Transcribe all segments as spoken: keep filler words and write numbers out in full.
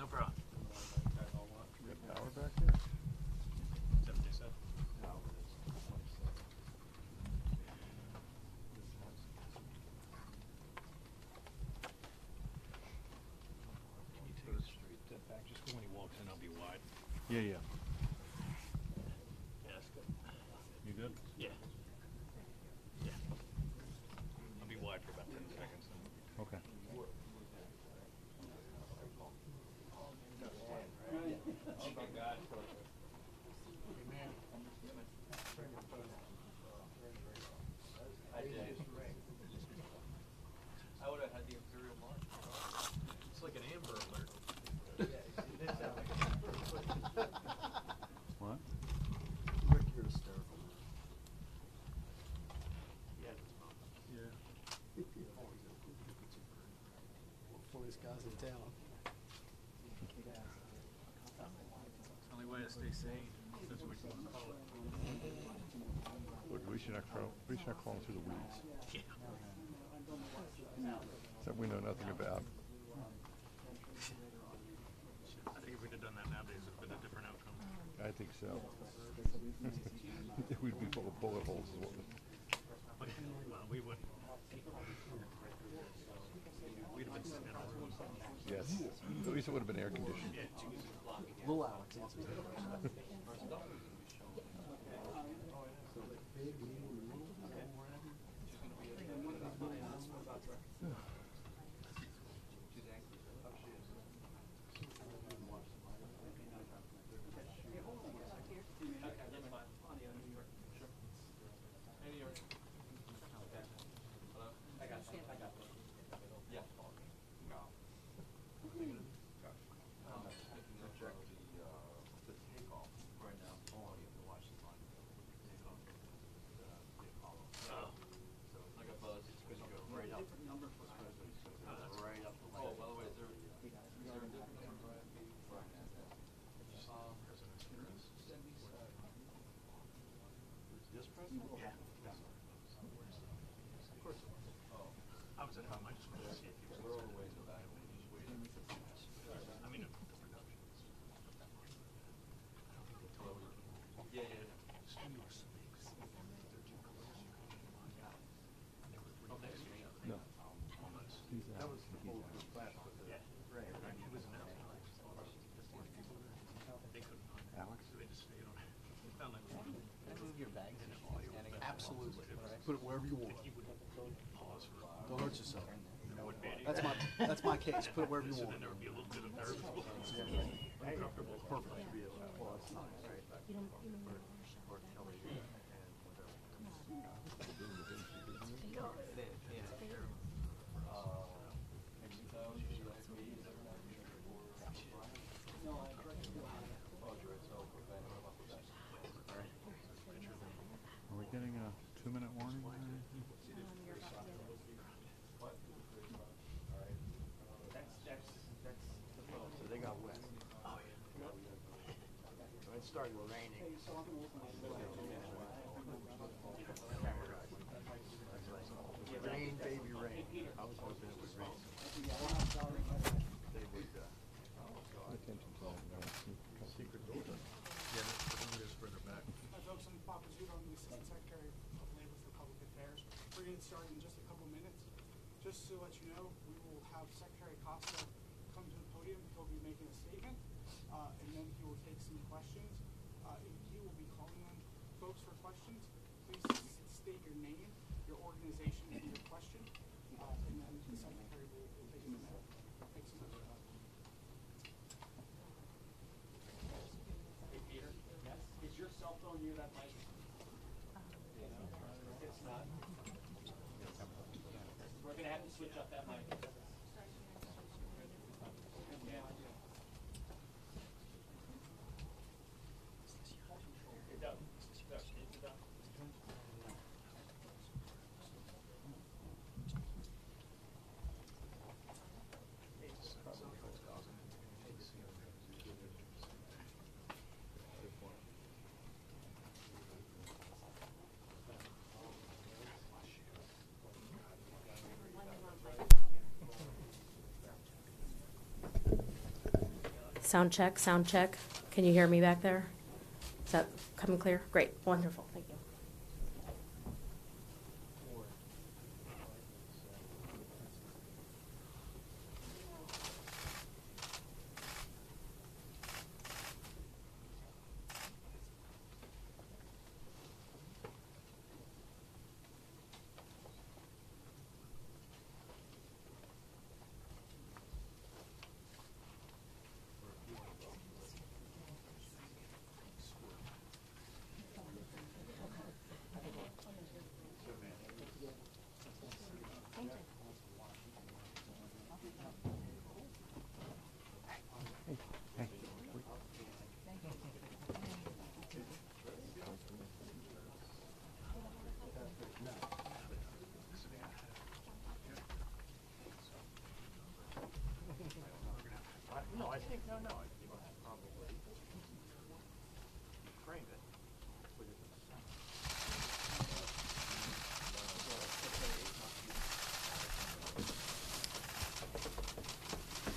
No problem. Yeah, yeah. Yeah, that's good. You good? Yeah. Yeah. I'll be wide for about ten seconds. Okay. Oh, my God. I did. I would have had the Imperial March. It's like an Amber Alert. What? Rick, you're hysterical. Yeah. Yeah. Funniest guys in town. Only way to stay sane. That's what we call it. Look, we should not crawl. We should not crawl through the weeds. Yeah. That we know nothing about. I think so. We'd be full of bullet holes as well. Well, we wouldn't. We'd have been sitting in our room. Yes. At least it would have been air conditioned. Little Alex answers that question. Absolutely. Right. Put it wherever you want. Don't hurt yourself. That's my that's my case. Put it wherever you want. Perfect. Getting a two-minute warning? That's that's that's the phone. So they got wet. Oh yeah. So it started raining. Rain, baby, rain. I was hoping it would rain. They would. Attention to all the secret building. Yeah, the phone is further back. And Papa Zudo, I'm the Assistant Secretary of Labor for Public Affairs. We're going to start in just a couple minutes. Just to let you know, we will have Secretary Acosta come to the podium. He'll be making a statement, uh, and then he will take some questions. Uh, and he will be calling on folks for questions. Please state your name, your organization, and your question, uh, and then the Secretary will, will take a minute. Thanks so much. Your cell phone near that mic? It's not. We're going to have to switch up that mic. Sound check, sound check. Can you hear me back there? Is that coming clear? Great, wonderful, thank you. No, no, I think I probably framed it.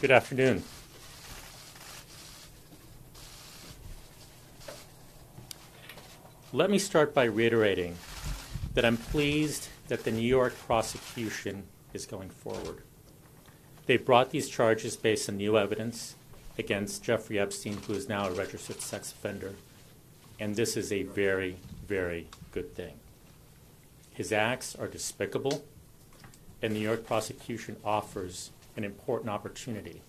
Good afternoon. Let me start by reiterating that I'm pleased that the New York prosecution is going forward. They brought these charges based on new evidence against Jeffrey Epstein, who is now a registered sex offender. And this is a very, very good thing. His acts are despicable, and the New York prosecution offers an important opportunity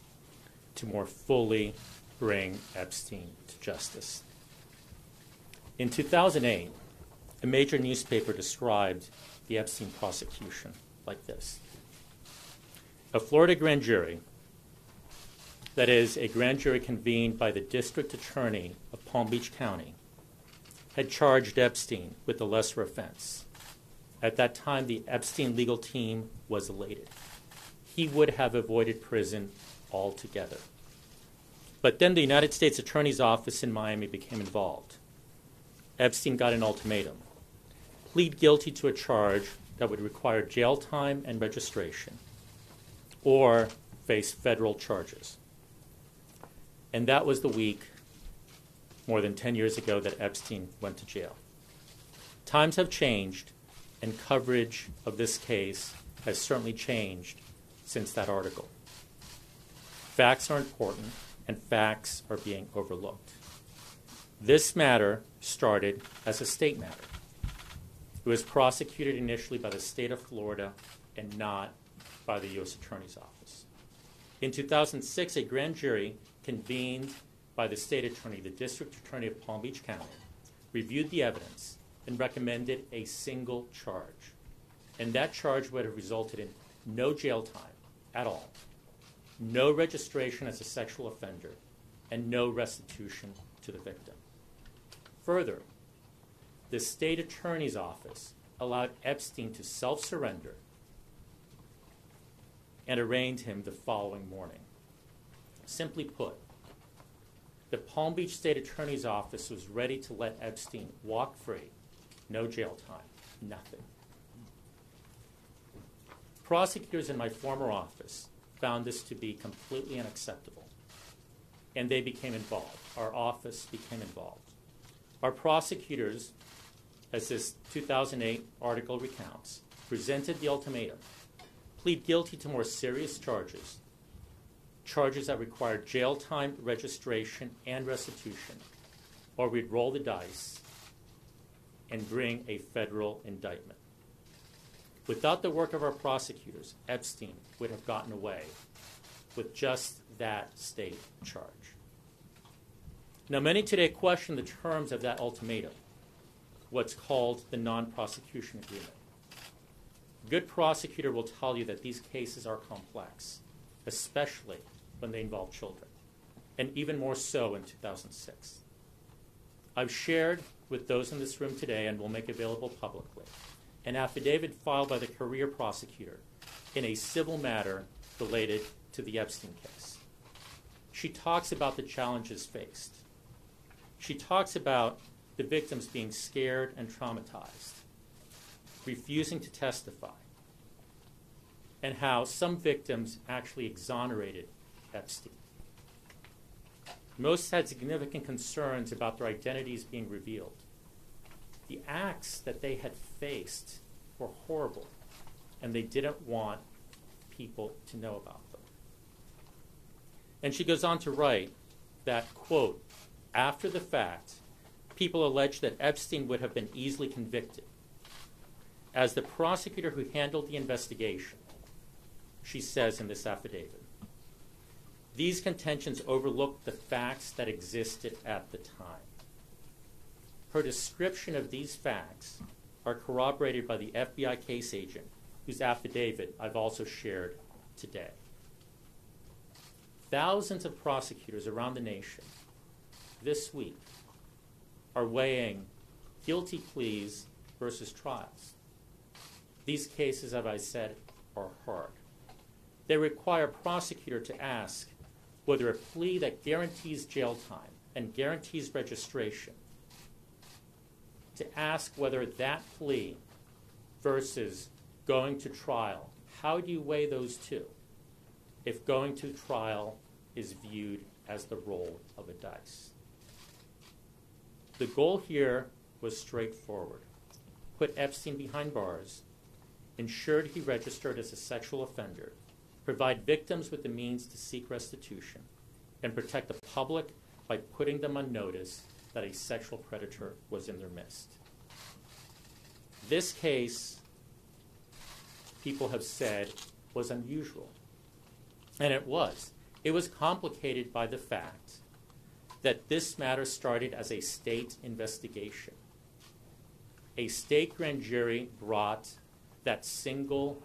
to more fully bring Epstein to justice. In two thousand eight, a major newspaper described the Epstein prosecution like this. A Florida grand jury, that is, a grand jury convened by the district attorney of Palm Beach County, had charged Epstein with a lesser offense. At that time, the Epstein legal team was elated. He would have avoided prison altogether. But then the United States Attorney's Office in Miami became involved. Epstein got an ultimatum: plead guilty to a charge that would require jail time and registration, or face federal charges. And that was the week, more than ten years ago, that Epstein went to jail. Times have changed, and coverage of this case has certainly changed since that article. Facts are important, and facts are being overlooked. This matter started as a state matter. It was prosecuted initially by the state of Florida and not by the U S Attorney's Office. In two thousand six, a grand jury convened by the state attorney, the district attorney of Palm Beach County, reviewed the evidence and recommended a single charge. And that charge would have resulted in no jail time at all, no registration as a sexual offender, and no restitution to the victim. Further, the state attorney's office allowed Epstein to self-surrender and arraigned him the following morning. Simply put, the Palm Beach State Attorney's Office was ready to let Epstein walk free, no jail time, nothing. Prosecutors in my former office found this to be completely unacceptable, and they became involved. Our office became involved. Our prosecutors, as this two thousand eight article recounts, presented the ultimatum: plead guilty to more serious charges, charges that require jail time, registration, and restitution, or we'd roll the dice and bring a federal indictment. Without the work of our prosecutors, Epstein would have gotten away with just that state charge. Now, many today question the terms of that ultimatum, what's called the non-prosecution agreement. A good prosecutor will tell you that these cases are complex, especially when they involve children, and even more so in two thousand six. I've shared with those in this room today, and will make available publicly, an affidavit filed by the career prosecutor in a civil matter related to the Epstein case. She talks about the challenges faced. She talks about the victims being scared and traumatized, refusing to testify, and how some victims actually exonerated Epstein. Most had significant concerns about their identities being revealed. The acts that they had faced were horrible, and they didn't want people to know about them. And she goes on to write that, quote, after the fact, people alleged that Epstein would have been easily convicted. As the prosecutor who handled the investigation, she says in this affidavit, these contentions overlooked the facts that existed at the time. Her description of these facts are corroborated by the F B I case agent, whose affidavit I've also shared today. Thousands of prosecutors around the nation this week are weighing guilty pleas versus trials. These cases, as I said, are hard. They require a prosecutor to ask whether a plea that guarantees jail time and guarantees registration, to ask whether that plea versus going to trial, how do you weigh those two if going to trial is viewed as the roll of a dice? The goal here was straightforward. Put Epstein behind bars, ensured he registered as a sexual offender, provide victims with the means to seek restitution, and protect the public by putting them on notice that a sexual predator was in their midst. This case, people have said, was unusual. And it was. It was complicated by the fact that this matter started as a state investigation. A state grand jury brought that single,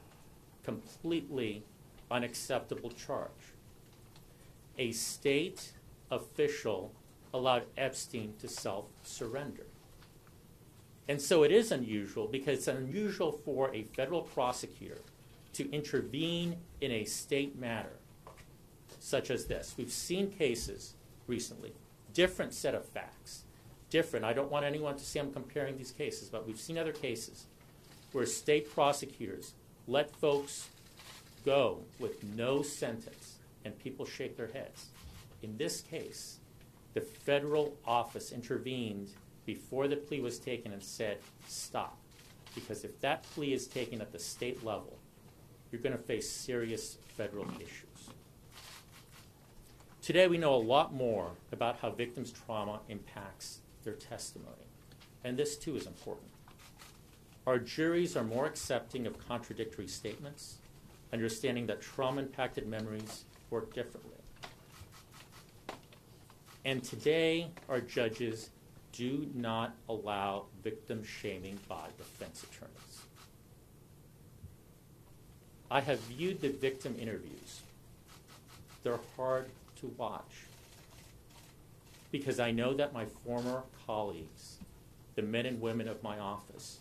completely unacceptable charge. A state official allowed Epstein to self-surrender. And so it is unusual, because it's unusual for a federal prosecutor to intervene in a state matter such as this. We've seen cases recently, different set of facts, different. I don't want anyone to see I'm comparing these cases, but we've seen other cases where state prosecutors let folks go with no sentence and people shake their heads. In this case, the federal office intervened before the plea was taken and said, stop. Because if that plea is taken at the state level, you're going to face serious federal issues. Today we know a lot more about how victims' trauma impacts their testimony. And this too is important. Our juries are more accepting of contradictory statements, understanding that trauma-impacted memories work differently. And today, our judges do not allow victim shaming by defense attorneys. I have viewed the victim interviews. They're hard to watch because I know that my former colleagues, the men and women of my office,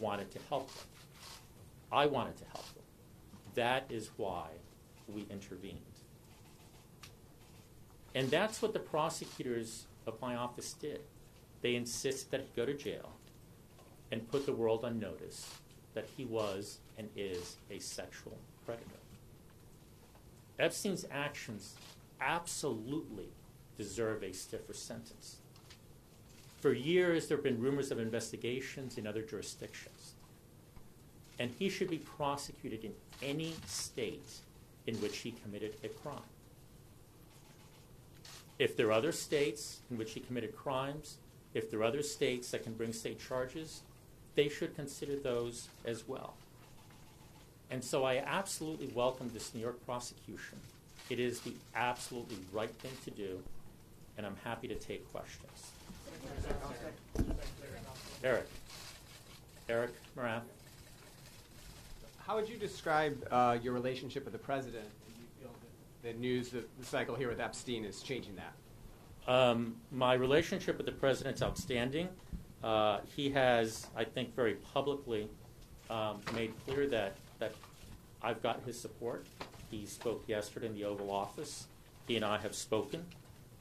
wanted to help them. I wanted to help them. That is why we intervened. And that's what the prosecutors of my office did. They insisted that he go to jail and put the world on notice that he was and is a sexual predator. Epstein's actions absolutely deserve a stiffer sentence. For years, there have been rumors of investigations in other jurisdictions. And he should be prosecuted in any state in which he committed a crime. If there are other states in which he committed crimes, if there are other states that can bring state charges, they should consider those as well. And so I absolutely welcome this New York prosecution. It is the absolutely right thing to do, and I'm happy to take questions. Eric. Eric Moran. How would you describe uh, your relationship with the president? The news, the, the cycle here with Epstein is changing that. Um, my relationship with the president's outstanding. Uh, he has, I think, very publicly um, made clear that, that I've got his support. He spoke yesterday in the Oval Office. He and I have spoken.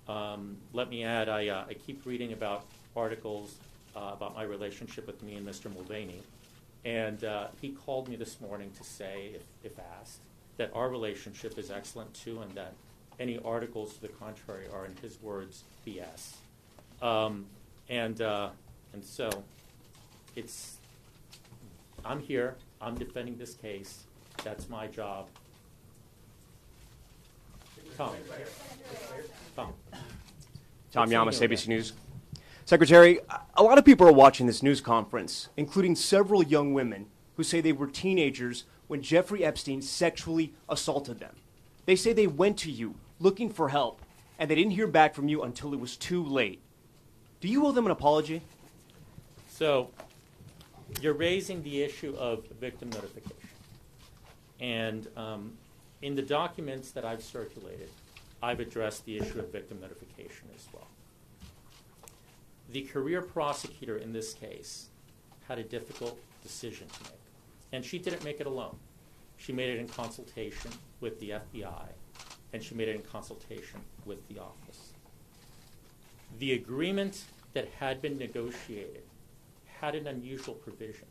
Um, let me add, I, uh, I keep reading about articles uh, about my relationship with me and Mister Mulvaney. And uh, he called me this morning to say, if, if asked, that our relationship is excellent too, and that Any articles to the contrary are, in his words, B S. Um, and uh, and so it's, I'm here, I'm defending this case, that's my job. Tom. Tom. Tom Yamas, A B C News. Secretary, a lot of people are watching this news conference, including several young women who say they were teenagers when Jeffrey Epstein sexually assaulted them. They say they went to you looking for help, and they didn't hear back from you until it was too late. Do you owe them an apology? So you're raising the issue of victim notification. And um, in the documents that I've circulated, I've addressed the issue of victim notification as well. The career prosecutor in this case had a difficult decision to make. And she didn't make it alone. She made it in consultation with the F B I, and she made it in consultation with the office. The agreement that had been negotiated had an unusual provision.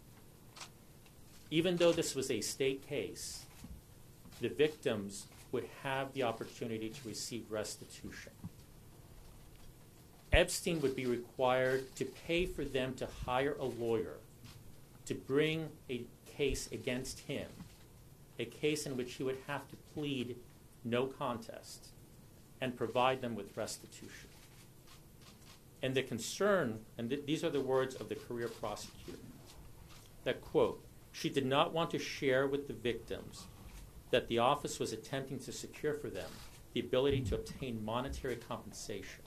Even though this was a state case, the victims would have the opportunity to receive restitution. Epstein would be required to pay for them to hire a lawyer to bring a case against him, a case in which he would have to plead no contest and provide them with restitution. And the concern, and th these are the words of the career prosecutor, that, quote, she did not want to share with the victims that the office was attempting to secure for them the ability to obtain monetary compensation,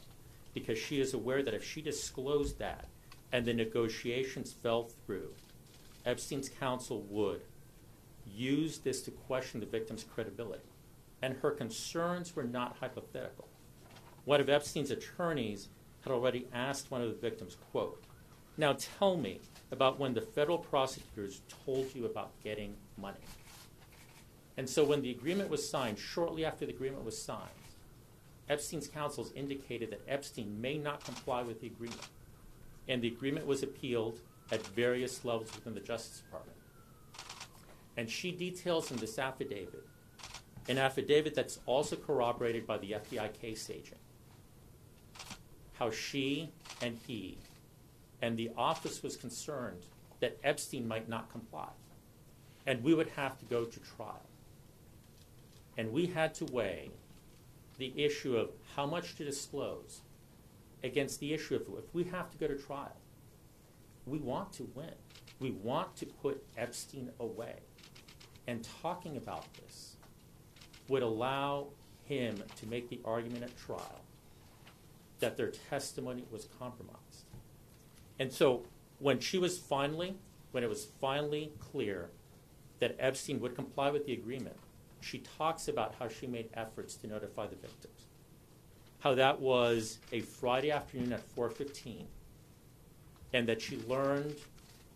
because she is aware that if she disclosed that and the negotiations fell through, Epstein's counsel would use this to question the victim's credibility. And her concerns were not hypothetical. One of Epstein's attorneys had already asked one of the victims, quote, now tell me about when the federal prosecutors told you about getting money. And so when the agreement was signed, shortly after the agreement was signed, Epstein's counsels indicated that Epstein may not comply with the agreement. And the agreement was appealed at various levels within the Justice Department. And she details in this affidavit, an affidavit that's also corroborated by the F B I case agent, how she and he and the office was concerned that Epstein might not comply, and we would have to go to trial. And we had to weigh the issue of how much to disclose against the issue of if we have to go to trial, we want to win. We want to put Epstein away. And talking about this would allow him to make the argument at trial that their testimony was compromised. And so when she was finally, when it was finally clear that Epstein would comply with the agreement, she talks about how she made efforts to notify the victims. How that was a Friday afternoon at four fifteen, and that she learned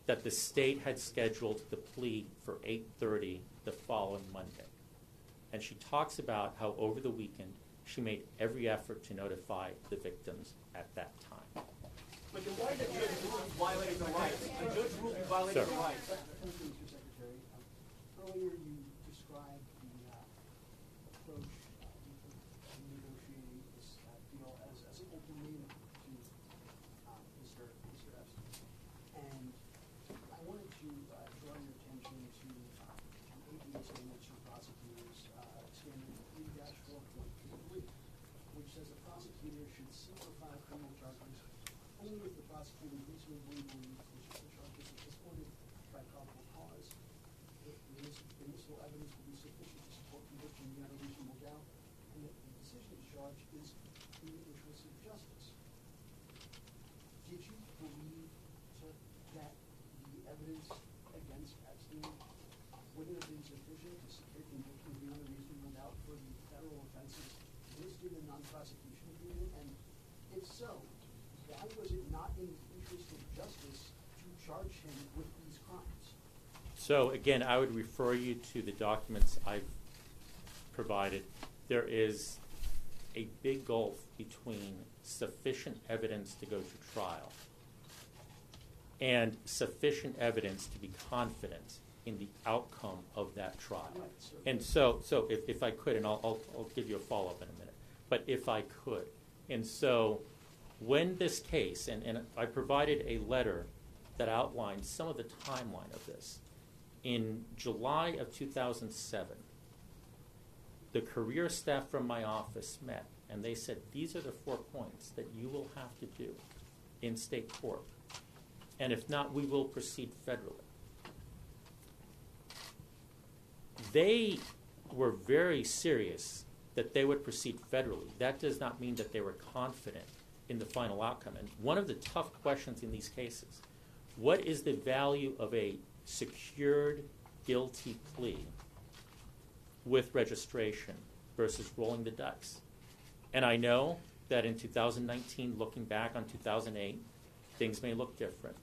that the state had scheduled the plea for eight thirty the following Monday. And she talks about how over the weekend she made every effort to notify the victims at that time. But then why did the judge rule you violated the rights? The judge ruled you violated the rights. Mister Secretary, earlier you described the uh, approach to negotiating this uh, deal as, as an open meeting to uh, Mister Mister Epstein. And I wanted to uh, draw your attention to the A B A statements from prosecutors, uh, standard three dash four point three, which says the prosecutor should simplify criminal charges only if the prosecutor reasonably believes the charges are supported by probable cause, if the initial evidence will be sufficient to support conviction beyond a reasonable doubt, and that the decision to charge is in the interest of justice. Did you believe that the evidence against Epstein wouldn't have been sufficient to support conviction beyond a reasonable doubt for the federal offenses listed in the non-prosecution agreement? And if so, why was it not in the interest of justice to charge him with these crimes? So again, I would refer you to the documents I've provided. There is a big gulf between sufficient evidence to go to trial and sufficient evidence to be confident in the outcome of that trial. And so, so if, if I could, and I'll, I'll, I'll give you a follow-up in a minute. but if I could. And so when this case, and, and I provided a letter that outlines some of the timeline of this. In July of two thousand seven, the career staff from my office met, and they said, these are the four points that you will have to do in state court. And if not, we will proceed federally. They were very serious that they would proceed federally. That does not mean that they were confident in the final outcome. And one of the tough questions in these cases, what is the value of a secured guilty plea with registration versus rolling the dice? And I know that in two thousand nineteen, looking back on two thousand eight, things may look different.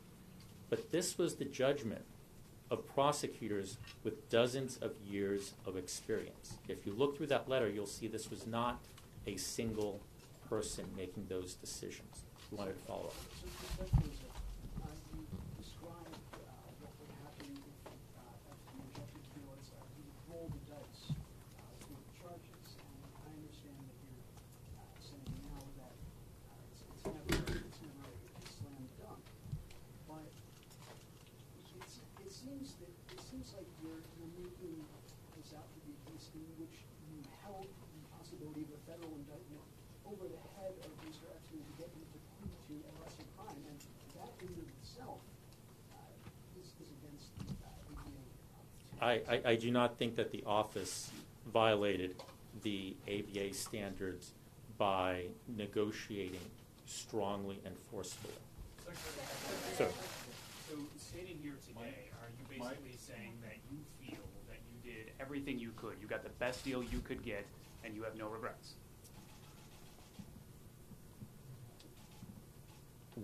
But this was the judgment of prosecutors with dozens of years of experience. If you look through that letter, you'll see this was not a single person making those decisions. We wanted to follow up. So the question is, uh, you described uh, what would happen if uh, F B I was uh, roll the dice uh, with charges, and I understand that you're uh, saying now that uh, it's, it's never it's never a slam dunk, but it's, it seems that it seems like you're you're making this out to be a case in which you held the possibility of a federal indictment over the head of Mister Epstein to get him to prove to a lesser crime, and that in and of itself uh, is, is against the uh, A B A. I, I, I do not think that the office violated the A B A standards by negotiating strongly and forcefully. So, so stating here today, are you basically saying that you feel that you did everything you could, you got the best deal you could get, and you have no regrets?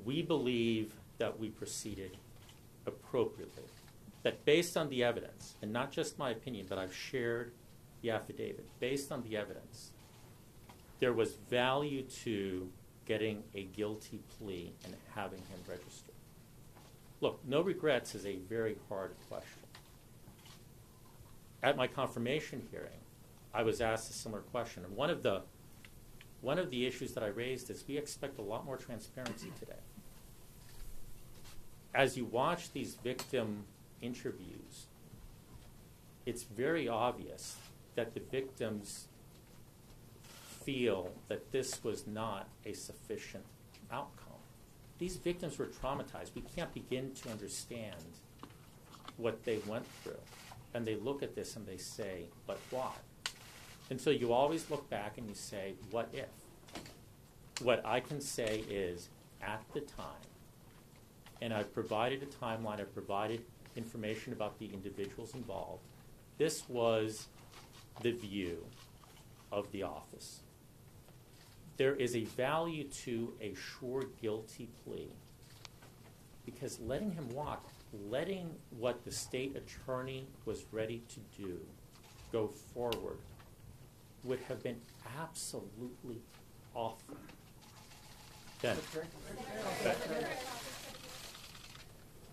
We believe that we proceeded appropriately, that based on the evidence, and not just my opinion, but I've shared the affidavit, based on the evidence, there was value to getting a guilty plea and having him register. Look, no regrets is a very hard question. At my confirmation hearing, I was asked a similar question, and one of the One of the issues that I raised is we expect a lot more transparency today. As you watch these victim interviews, it's very obvious that the victims feel that this was not a sufficient outcome. These victims were traumatized. We can't begin to understand what they went through. And they look at this and they say, but why? And so you always look back and you say, what if? What I can say is, at the time, and I've provided a timeline, I've provided information about the individuals involved, this was the view of the office. There is a value to a sure guilty plea, because letting him walk, letting what the state attorney was ready to do go forward, would have been absolutely awful. Ben. Ben.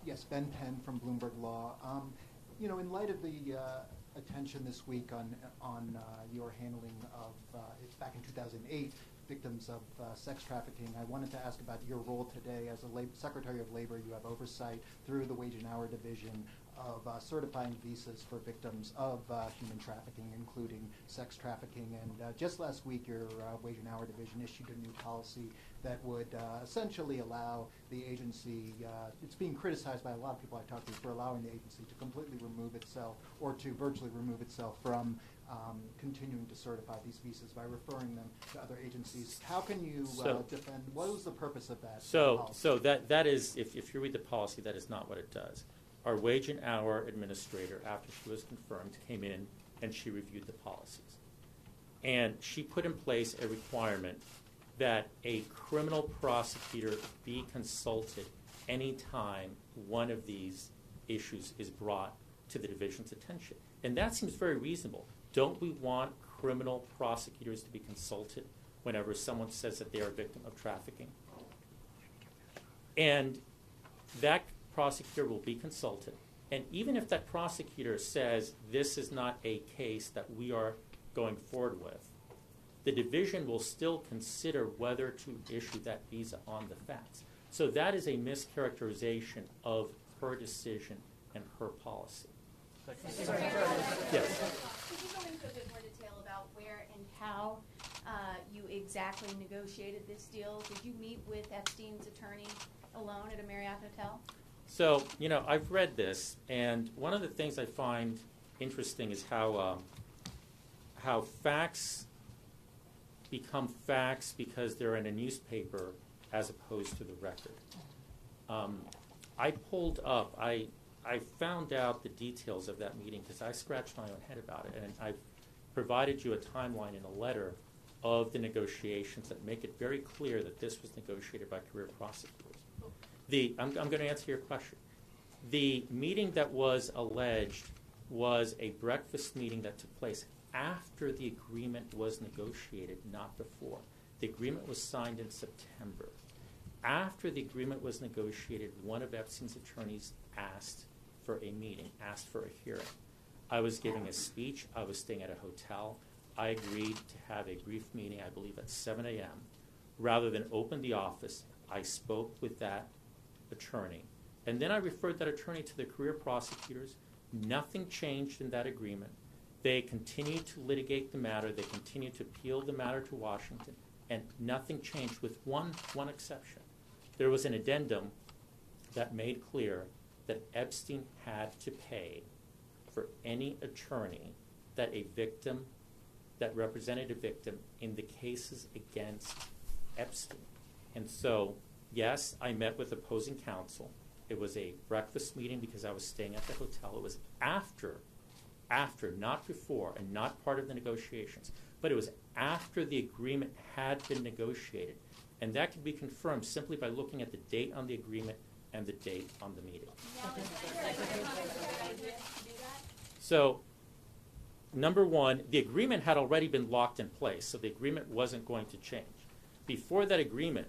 Yes, Ben Penn from Bloomberg Law. Um, you know, in light of the uh, attention this week on on uh, your handling of, uh, it's back in two thousand eight, victims of uh, sex trafficking, I wanted to ask about your role today as a Lab- Secretary of Labor. You have oversight through the Wage and Hour Division of uh, certifying visas for victims of uh, human trafficking, including sex trafficking. And uh, just last week, your uh, Wage and Hour Division issued a new policy that would uh, essentially allow the agency, uh, it's being criticized by a lot of people I talk to, for allowing the agency to completely remove itself or to virtually remove itself from um, continuing to certify these visas by referring them to other agencies. How can you so, uh, defend, what was the purpose of that? So, policy? so that, that is, if, if you read the policy, that is not what it does. Our Wage and Hour administrator, after she was confirmed, came in and she reviewed the policies. And she put in place a requirement that a criminal prosecutor be consulted anytime one of these issues is brought to the division's attention. And that seems very reasonable. Don't we want criminal prosecutors to be consulted whenever someone says that they are a victim of trafficking? And that prosecutor will be consulted, and even if that prosecutor says this is not a case that we are going forward with, the division will still consider whether to issue that visa on the facts. So that is a mischaracterization of her decision and her policy. Yes. Could you go into a bit more detail about where and how uh, you exactly negotiated this deal? Did you meet with Epstein's attorney alone at a Marriott hotel? So, you know, I've read this, and one of the things I find interesting is how um, how facts become facts because they're in a newspaper as opposed to the record. Um, I pulled up, I, I found out the details of that meeting because I scratched my own head about it, and I've provided you a timeline in a letter of the negotiations that make it very clear that this was negotiated by career prosecutors. The, I'm, I'm going to answer your question. The meeting that was alleged was a breakfast meeting that took place after the agreement was negotiated, not before. The agreement was signed in September. After the agreement was negotiated, one of Epstein's attorneys asked for a meeting, asked for a hearing. I was giving a speech. I was staying at a hotel. I agreed to have a brief meeting, I believe, at seven A M Rather than open the office, I spoke with that attorney. And then I referred that attorney to the career prosecutors. Nothing changed in that agreement. They continued to litigate the matter. They continued to appeal the matter to Washington. And nothing changed with one, one exception. There was an addendum that made clear that Epstein had to pay for any attorney that a victim, that represented a victim in the cases against Epstein. And so, yes, I met with opposing counsel. It was a breakfast meeting because I was staying at the hotel. It was after, after, not before, and not part of the negotiations. But it was after the agreement had been negotiated. And that can be confirmed simply by looking at the date on the agreement and the date on the meeting. So, number one, the agreement had already been locked in place, so the agreement wasn't going to change. Before that agreement,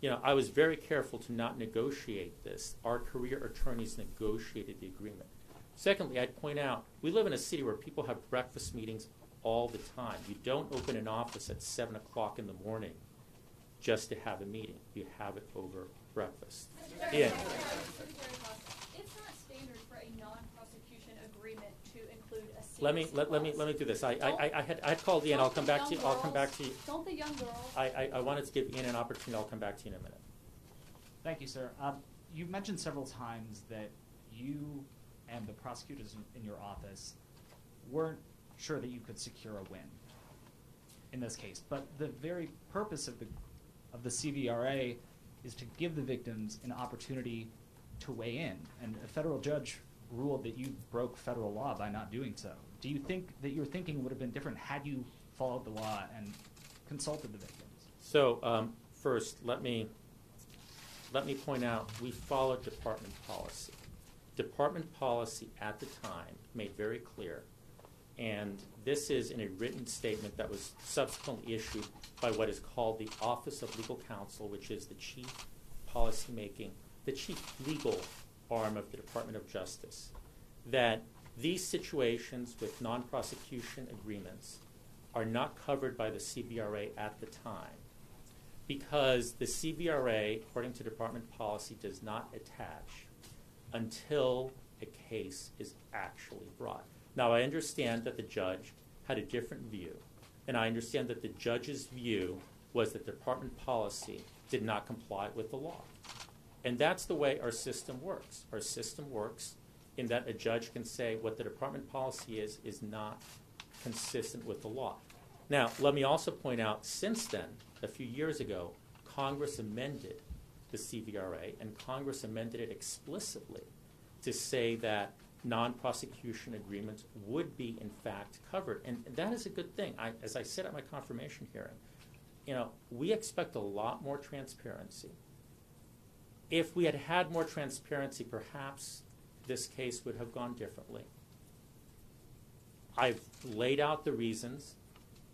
you know, I was very careful to not negotiate this. Our career attorneys negotiated the agreement. Secondly, I'd point out, we live in a city where people have breakfast meetings all the time. You don't open an office at seven o'clock in the morning just to have a meeting. You have it over breakfast. Yeah. It's not standard for a non-prosecution agreement to include a let me let, let me let me do this. I I, I had I had called Ian. I'll come back to you. I'll come back to you. Don't the young girls? I, I I wanted to give Ian an opportunity. I'll come back to you in a minute. Thank you, sir. Um, you mentioned several times that you and the prosecutors in, in your office weren't sure that you could secure a win in this case, but the very purpose of the of the C V R A is to give the victims an opportunity to weigh in, and a federal judge ruled that you broke federal law by not doing so. Do you think that your thinking would have been different had you followed the law and consulted the victims? So um, first, let me, let me point out we followed department policy. Department policy at the time made very clear, and this is in a written statement that was subsequently issued by what is called the Office of Legal Counsel, which is the chief policymaking, the chief legal arm of the Department of Justice, that these situations with non-prosecution agreements are not covered by the C V R A at the time because the C V R A, according to department policy, does not attach until a case is actually brought. Now, I understand that the judge had a different view, and I understand that the judge's view was that department policy did not comply with the law. And that's the way our system works. Our system works in that a judge can say what the department policy is is not consistent with the law. Now, let me also point out, since then, a few years ago, Congress amended the C V R A, and Congress amended it explicitly to say that non-prosecution agreements would be, in fact, covered. And that is a good thing. I, as I said at my confirmation hearing, you know, we expect a lot more transparency. If we had had more transparency, perhaps this case would have gone differently. I've laid out the reasons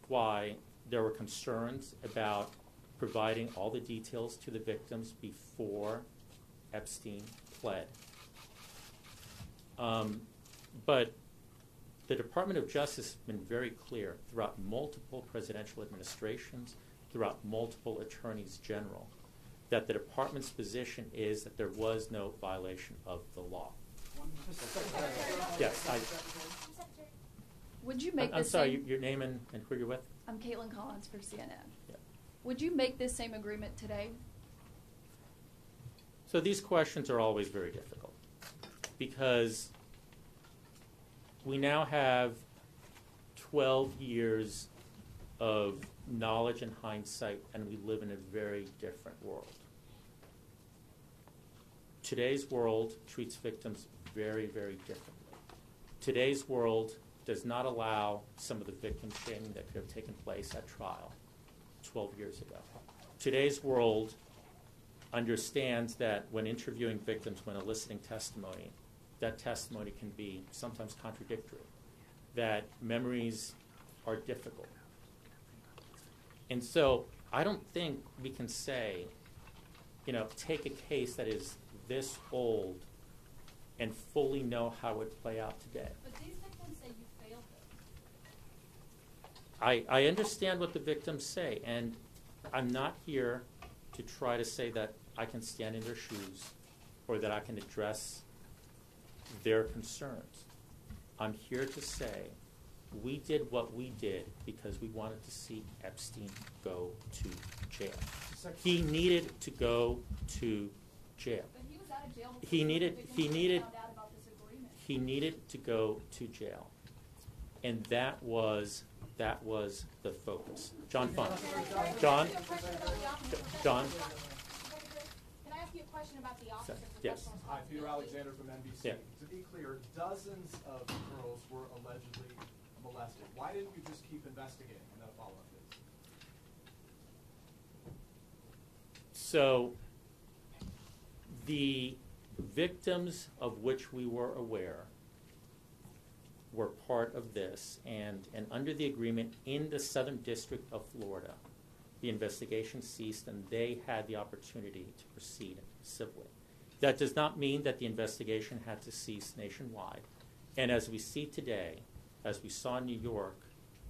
why there were concerns about providing all the details to the victims before Epstein pled. Um, but the Department of Justice has been very clear throughout multiple presidential administrations, throughout multiple attorneys general, that the department's position is that there was no violation of the law. Yes, I, Would you make I'm, I'm the sorry, same, your name and, and who you're with? I'm Caitlin Collins for C N N. Yeah. Would you make this same agreement today? So these questions are always very difficult because we now have twelve years of knowledge and hindsight, and we live in a very different world. Today's world treats victims very, very differently. Today's world does not allow some of the victim shaming that could have taken place at trial twelve years ago. Today's world understands that when interviewing victims, when eliciting testimony, that testimony can be sometimes contradictory, that memories are difficult. And so I don't think we can say, you know, take a case that is this old and fully know how it would play out today. But these victims say you failed them. I, I understand what the victims say, and I'm not here to try to say that I can stand in their shoes or that I can address their concerns. I'm here to say we did what we did because we wanted to see Epstein go to jail. He needed to go to jail. But he was out of jail before he needed he needed found out about this agreement. He needed to go to jail. And that was that was the focus. John Funk. John John question about the Office of Professional Responsibility. Hi, Peter Alexander from N B C. Yeah. To be clear, dozens of girls were allegedly molested. Why didn't you just keep investigating? And that follow-up is. So, the victims of which we were aware were part of this, and, and under the agreement in the Southern District of Florida, the investigation ceased, and they had the opportunity to proceed civilly. That does not mean that the investigation had to cease nationwide. And as we see today, as we saw in New York,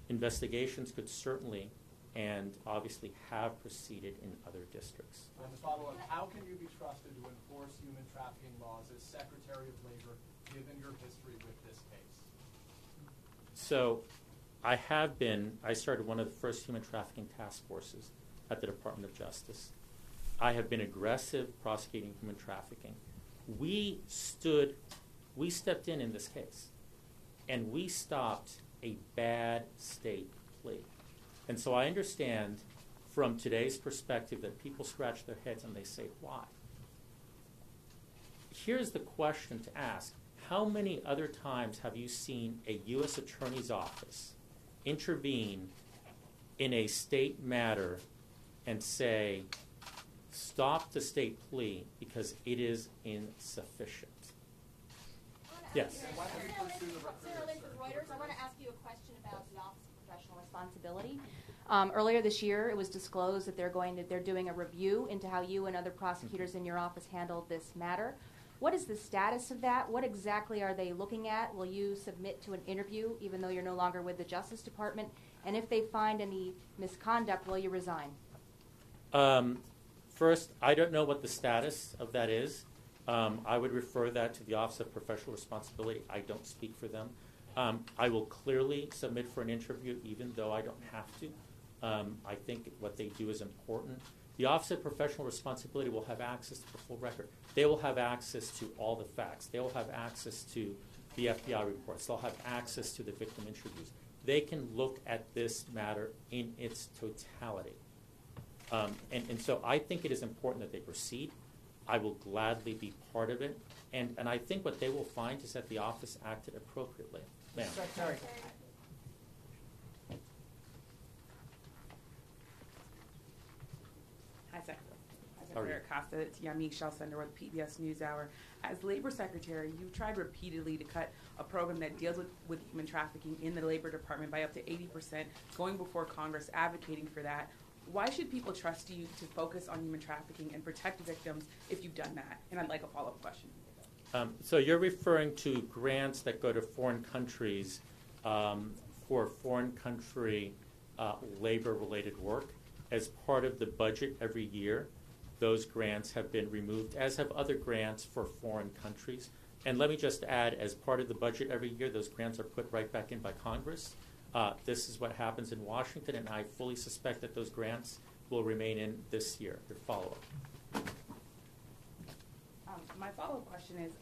investigations could certainly and obviously have proceeded in other districts. And to follow up, how can you be trusted to enforce human trafficking laws as Secretary of Labor, given your history with this case? So, I have been, I started one of the first human trafficking task forces at the Department of Justice. I have been aggressive prosecuting human trafficking. We stood, we stepped in in this case, and we stopped a bad state plea. And so I understand from today's perspective that people scratch their heads and they say, why? Here's the question to ask. How many other times have you seen a U S Attorney's Office intervene in a state matter and say, stop the state plea because it is insufficient? Yes. Sarah Lynch with Reuters. I want to ask you a question about the Office of Professional Responsibility. Um, earlier this year, it was disclosed that they're going to, they're doing a review into how you and other prosecutors in your office handled this matter. What is the status of that? What exactly are they looking at? Will you submit to an interview, even though you're no longer with the Justice Department? And if they find any misconduct, will you resign? Um, first, I don't know what the status of that is. Um, I would refer that to the Office of Professional Responsibility. I don't speak for them. Um, I will clearly submit for an interview, even though I don't have to. Um, I think what they do is important. The Office of Professional Responsibility will have access to the full record. They will have access to all the facts. They will have access to the F B I reports. They'll have access to the victim interviews. They can look at this matter in its totality. Um, and, and so I think it is important that they proceed. I will gladly be part of it. And, and I think what they will find is that the office acted appropriately. Ma'am. Sorry. Eric Acosta, it's Yamiche Alcindor with P B S NewsHour. As Labor Secretary, you tried repeatedly to cut a program that deals with, with human trafficking in the Labor Department by up to eighty percent, going before Congress advocating for that. Why should people trust you to focus on human trafficking and protect victims if you've done that? And I'd like a follow-up question. Um, so you're referring to grants that go to foreign countries um, for foreign country uh, labor-related work. As part of the budget every year, those grants have been removed, as have other grants for foreign countries. And let me just add, as part of the budget every year, those grants are put right back in by Congress. Uh, this is what happens in Washington, and I fully suspect that those grants will remain in this year, their follow-up. Um, my follow-up question is,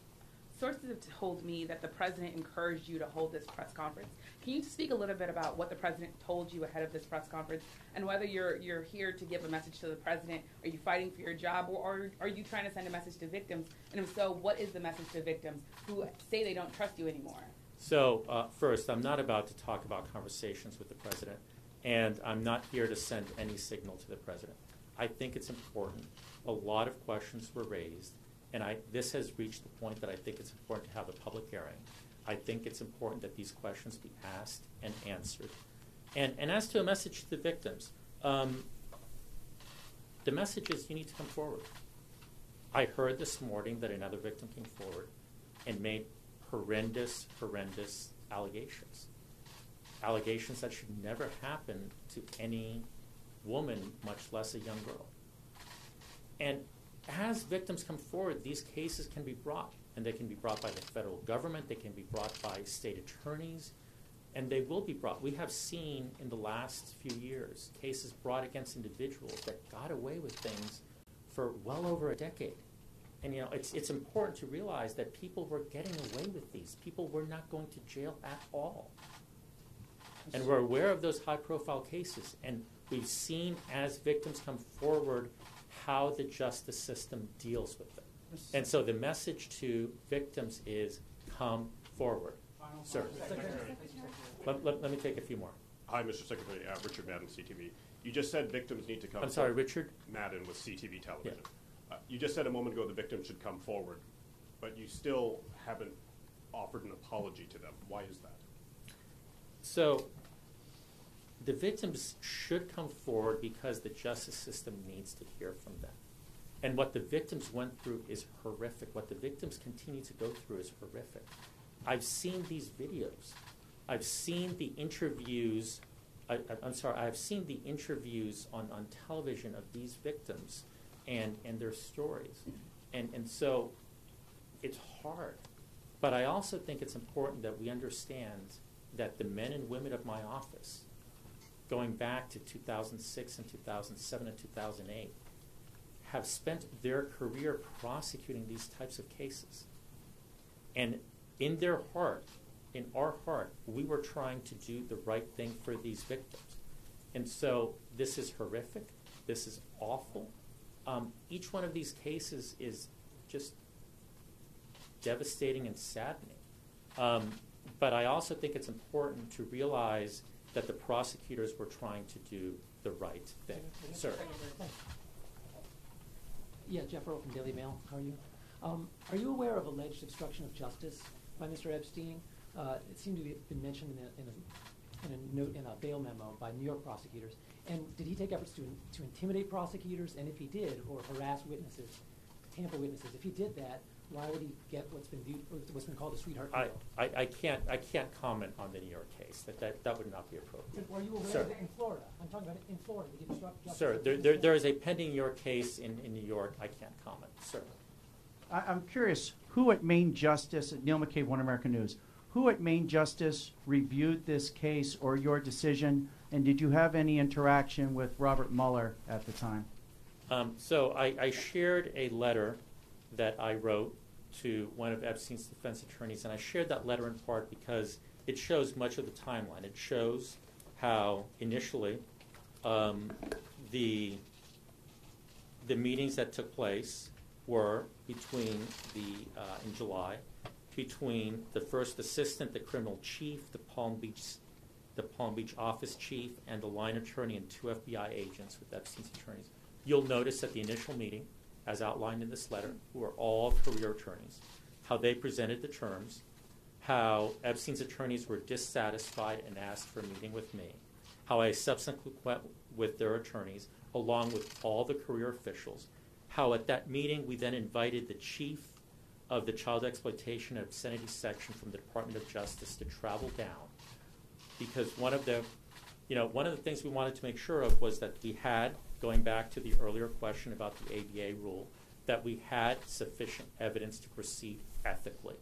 sources have told me that the president encouraged you to hold this press conference. Can you speak a little bit about what the president told you ahead of this press conference, and whether you're you're here to give a message to the president? Are you fighting for your job, or are, are you trying to send a message to victims? And if so, what is the message to victims who say they don't trust you anymore? So uh, first, I'm not about to talk about conversations with the president, and I'm not here to send any signal to the president. I think it's important. A lot of questions were raised. And I, this has reached the point that I think it's important to have a public hearing. I think it's important that these questions be asked and answered. And, and as to a message to the victims, um, the message is you need to come forward. I heard this morning that another victim came forward and made horrendous, horrendous allegations. Allegations that should never happen to any woman, much less a young girl. And as victims come forward, these cases can be brought, and they can be brought by the federal government, they can be brought by state attorneys, and they will be brought. We have seen in the last few years cases brought against individuals that got away with things for well over a decade. And you know, it's, it's important to realize that people were getting away with these. People were not going to jail at all. And we're aware of those high-profile cases, and we've seen as victims come forward how the justice system deals with them. And so the message to victims is come forward. Final Sir. Let, let, let me take a few more. Hi, Mister Secretary. Uh, Richard Madden, C T V. You just said victims need to come. I'm sorry, Richard? Madden with C T V Television. Yeah. Uh, you just said a moment ago the victims should come forward, but you still haven't offered an apology to them. Why is that? So the victims should come forward because the justice system needs to hear from them. And what the victims went through is horrific. What the victims continue to go through is horrific. I've seen these videos. I've seen the interviews. I, I, I'm sorry, I've seen the interviews on, on television of these victims and, and their stories. And, and so it's hard. But I also think it's important that we understand that the men and women of my office, going back to two thousand six and two thousand seven and two thousand eight, have spent their career prosecuting these types of cases. And in their heart, in our heart, we were trying to do the right thing for these victims. And so this is horrific. This is awful. Um, each one of these cases is just devastating and saddening. Um, but I also think it's important to realize that the prosecutors were trying to do the right thing. Sir. Yeah, Jeff Earl from Daily Mail. How are you? Um, are you aware of alleged obstruction of justice by Mister Epstein? Uh, it seemed to have been mentioned in a, in, a, in a note in a bail memo by New York prosecutors. And did he take efforts to, in, to intimidate prosecutors? And if he did, or harass witnesses, tamper witnesses, if he did that, why would he get what's been viewed, or what's been called a sweetheart deal? I, I, I can't I can't comment on the New York case. That that, that would not be appropriate. Were you aware Sir. Of it in Florida? I'm talking about it in Florida. Did he obstruct justice? Sir, there, there there is a pending New York case in, in New York. I can't comment. Sir, I, I'm curious who at Main Justice, at Neil McCabe, One American News, who at Main Justice reviewed this case or your decision, and did you have any interaction with Robert Mueller at the time? Um, so I, I shared a letter that I wrote to one of Epstein's defense attorneys, and I shared that letter in part because it shows much of the timeline. It shows how initially um, the, the meetings that took place were between the, uh, in July, between the first assistant, the criminal chief, the Palm Beach, the Palm Beach office chief, and the line attorney and two F B I agents with Epstein's attorneys. You'll notice at the initial meeting, as outlined in this letter, who are all career attorneys, how they presented the terms, how Epstein's attorneys were dissatisfied and asked for a meeting with me, how I subsequently went with their attorneys, along with all the career officials, how at that meeting we then invited the chief of the Child Exploitation and Obscenity Section from the Department of Justice to travel down, because one of the, you know, one of the things we wanted to make sure of was that we had, going back to the earlier question about the A B A rule, that we had sufficient evidence to proceed ethically.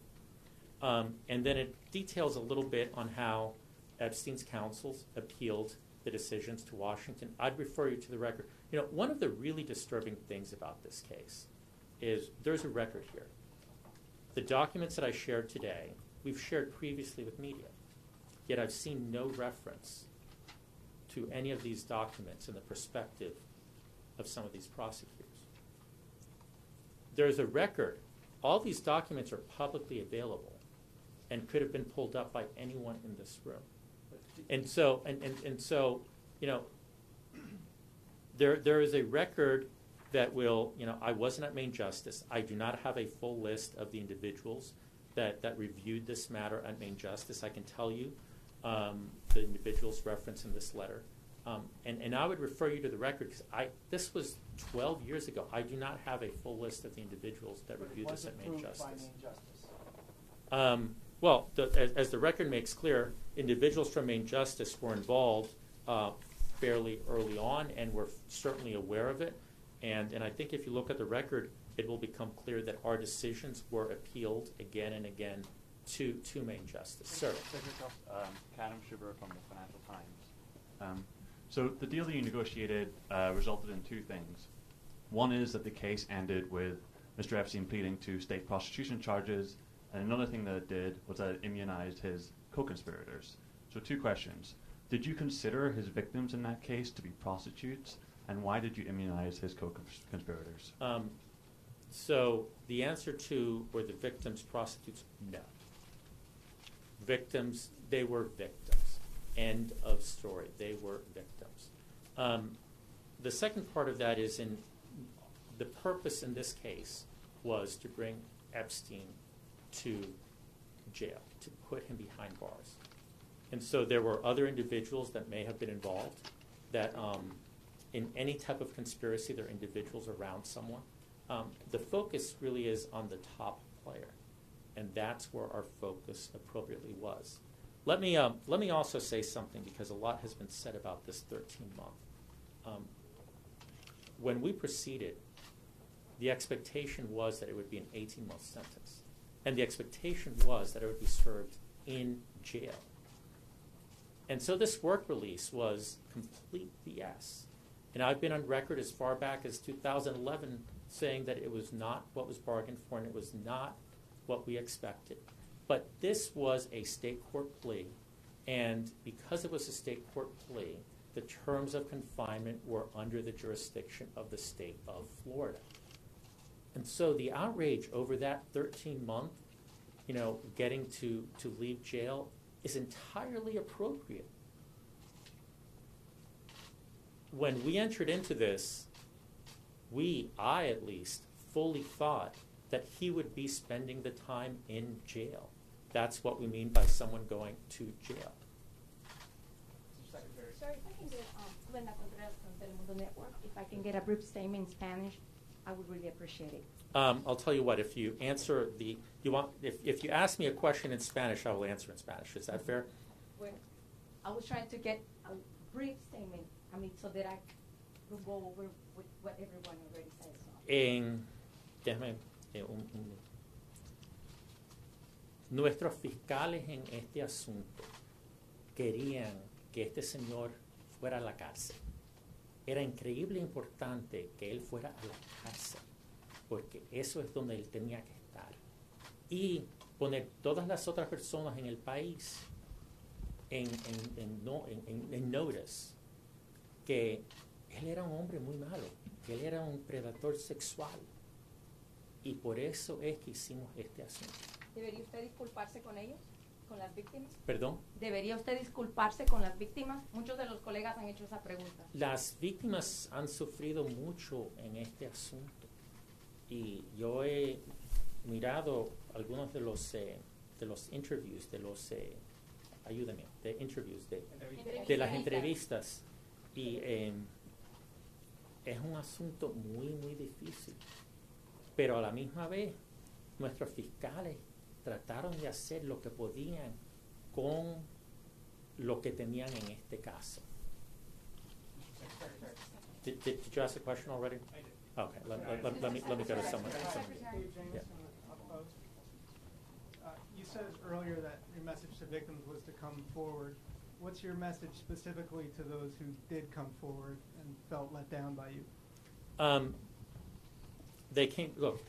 Um, and then it details a little bit on how Epstein's counsels appealed the decisions to Washington. I'd refer you to the record. You know, one of the really disturbing things about this case is there's a record here. The documents that I shared today, we've shared previously with media, yet I've seen no reference to any of these documents in the perspective of some of these prosecutors. There's a record. All these documents are publicly available and could have been pulled up by anyone in this room. And so, and, and, and so, you know, there, there is a record that will, you know, I wasn't at Main Justice. I do not have a full list of the individuals that, that reviewed this matter at Main Justice. I can tell you um, the individuals referenced in this letter. Um, and, and I would refer you to the record, because I, this was twelve years ago. I do not have a full list of the individuals that but reviewed this at Main Justice. By Main Justice. Um, well, the, as, as the record makes clear, individuals from Main Justice were involved uh, fairly early on and were certainly aware of it. And, and I think if you look at the record, it will become clear that our decisions were appealed again and again to, to Main Justice. Sir. Um, Kadam Shubber from the Financial Times. Um, So the deal that you negotiated uh, resulted in two things. One is that the case ended with Mister Epstein pleading to state prosecution charges, and another thing that it did was that it immunized his co-conspirators. So two questions. Did you consider his victims in that case to be prostitutes, and why did you immunize his co-conspirators? Um, so the answer to were the victims prostitutes? No. Victims, they were victims. End of story. They were victims. Um, the second part of that is in the purpose in this case was to bring Epstein to jail, to put him behind bars. And so there were other individuals that may have been involved that um, in any type of conspiracy, there are individuals around someone. Um, the focus really is on the top player, and that's where our focus appropriately was. Let me, um, let me also say something, because a lot has been said about this thirteen month. Um, when we proceeded, the expectation was that it would be an eighteen month sentence. And the expectation was that it would be served in jail. And so this work release was complete B S. And I've been on record as far back as two thousand eleven saying that it was not what was bargained for and it was not what we expected. But this was a state court plea, and because it was a state court plea, the terms of confinement were under the jurisdiction of the state of Florida. And so the outrage over that thirteen month, you know, getting to, to leave jail is entirely appropriate. When we entered into this, we, I at least, fully thought that he would be spending the time in jail. That's what we mean by someone going to jail. Secretary. Sorry, if I can get um, from the network, if I can get a brief statement in Spanish, I would really appreciate it. Um, I'll tell you what. If you answer the, you want, if if you ask me a question in Spanish, I will answer in Spanish. Is that fair? Well, I was trying to get a brief statement. I mean, so that I will go over with what everyone already says. En, déjame, eh, un, un, Nuestros fiscales en este asunto querían que este señor fuera a la cárcel. Era increíble e importante que él fuera a la cárcel, porque eso es donde él tenía que estar. Y poner todas las otras personas en el país en, en, en, no, en, en notice que él era un hombre muy malo, que él era un predador sexual. Y por eso es que hicimos este asunto. ¿Debería usted disculparse con ellos, con las víctimas? ¿Perdón? ¿Debería usted disculparse con las víctimas? Muchos de los colegas han hecho esa pregunta. Las víctimas han sufrido mucho en este asunto. Y yo he mirado algunos de los, eh, de los interviews, de los, eh, ayúdame, de interviews, de, Entrevista. de las entrevistas. Y eh, es un asunto muy, muy difícil. Pero a la misma vez, nuestros fiscales trataron de hacer lo que podían con lo que tenían en este caso. Did, did, did you ask the question already? I did. Okay, let, let, let, let, me, let me go to someone. Yeah. Uh, you said earlier that your message to victims was to come forward. What's your message specifically to those who did come forward and felt let down by you? Um, they came, look,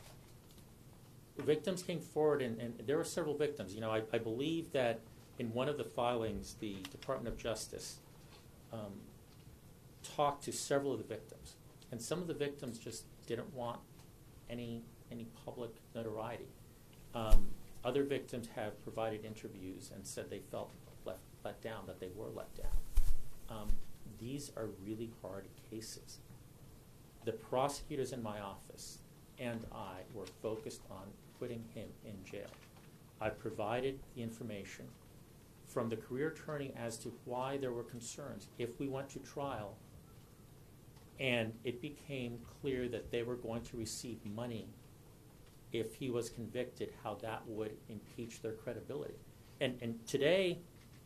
victims came forward, and, and there were several victims. You know, I, I believe that in one of the filings, the Department of Justice um, talked to several of the victims. And some of the victims just didn't want any, any public notoriety. Um, other victims have provided interviews and said they felt left, let down, that they were let down. Um, these are really hard cases. The prosecutors in my office and I were focused on putting him in jail. I provided the information from the career attorney as to why there were concerns. If we went to trial and it became clear that they were going to receive money if he was convicted, how that would impeach their credibility. And, and today,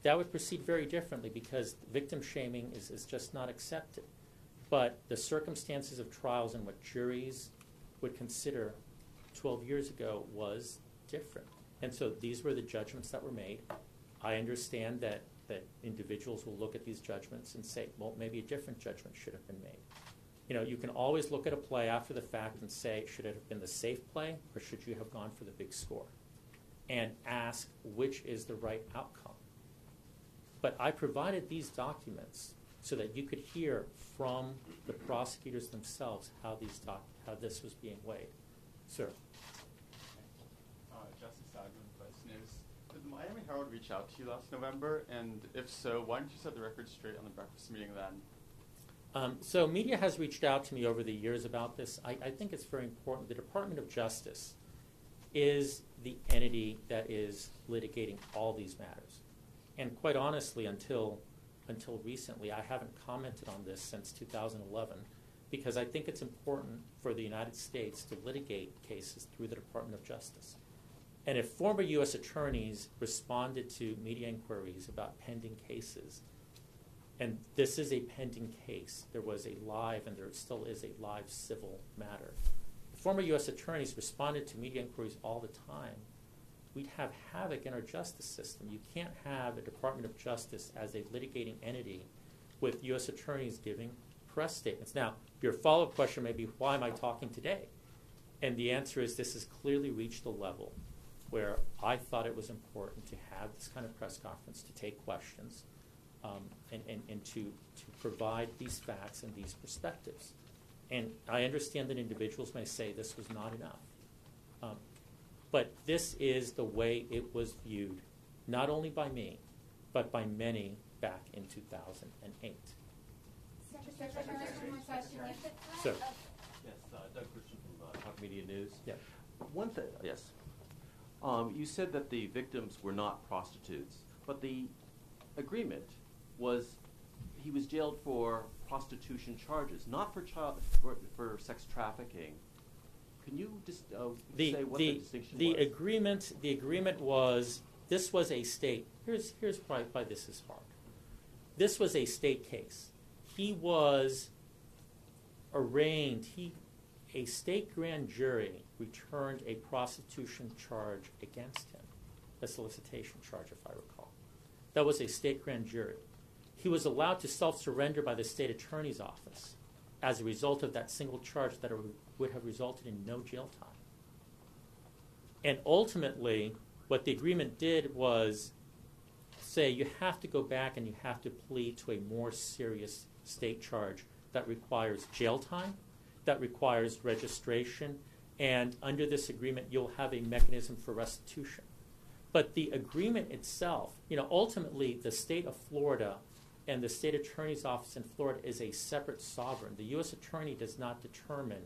that would proceed very differently because victim shaming is, is just not accepted. But the circumstances of trials and what juries would consider twelve years ago was different. And so these were the judgments that were made. I understand that, that individuals will look at these judgments and say, well, maybe a different judgment should have been made. You know, you can always look at a play after the fact and say, should it have been the safe play or should you have gone for the big score? And ask which is the right outcome. But I provided these documents so that you could hear from the prosecutors themselves how these doc how this was being weighed. Sir. Uh, Justice Agman, Vice News. Did the Miami Herald reach out to you last November? And if so, why didn't you set the record straight on the breakfast meeting then? Um, so media has reached out to me over the years about this. I, I think it's very important. The Department of Justice is the entity that is litigating all these matters. And quite honestly, until until recently, I haven't commented on this since two thousand eleven because I think it's important for the United States to litigate cases through the Department of Justice. And if former U S attorneys responded to media inquiries about pending cases, and this is a pending case, there was a live and there still is a live civil matter. If former U S attorneys responded to media inquiries all the time, we'd have havoc in our justice system. You can't have a Department of Justice as a litigating entity with U S attorneys giving press statements. Now, your follow-up question may be, why am I talking today? And the answer is this has clearly reached a level where I thought it was important to have this kind of press conference, to take questions, um, and, and, and to, to provide these facts and these perspectives. And I understand that individuals may say this was not enough. Um, But this is the way it was viewed, not only by me, but by many back in two thousand eight. Secretary, can I ask one more question? Sir. Yes, uh, Doug Christian from uh, Talk Media News. Yeah. One thing, yes. Um, you said that the victims were not prostitutes, but the agreement was he was jailed for prostitution charges, not for child for, for sex trafficking. Can you just uh, the, say what the, the distinction the was? Agreement, the agreement was, this was a state, here's, here's why, why this is hard. This was a state case. He was arraigned, he, a state grand jury returned a prostitution charge against him, a solicitation charge if I recall. That was a state grand jury. He was allowed to self-surrender by the state attorney's office as a result of that single charge that would have resulted in no jail time. And ultimately, what the agreement did was say you have to go back and you have to plead to a more serious state charge that requires jail time, that requires registration, and under this agreement you'll have a mechanism for restitution. But the agreement itself, you know, ultimately the state of Florida and the state attorney's office in Florida is a separate sovereign. The U S attorney does not determine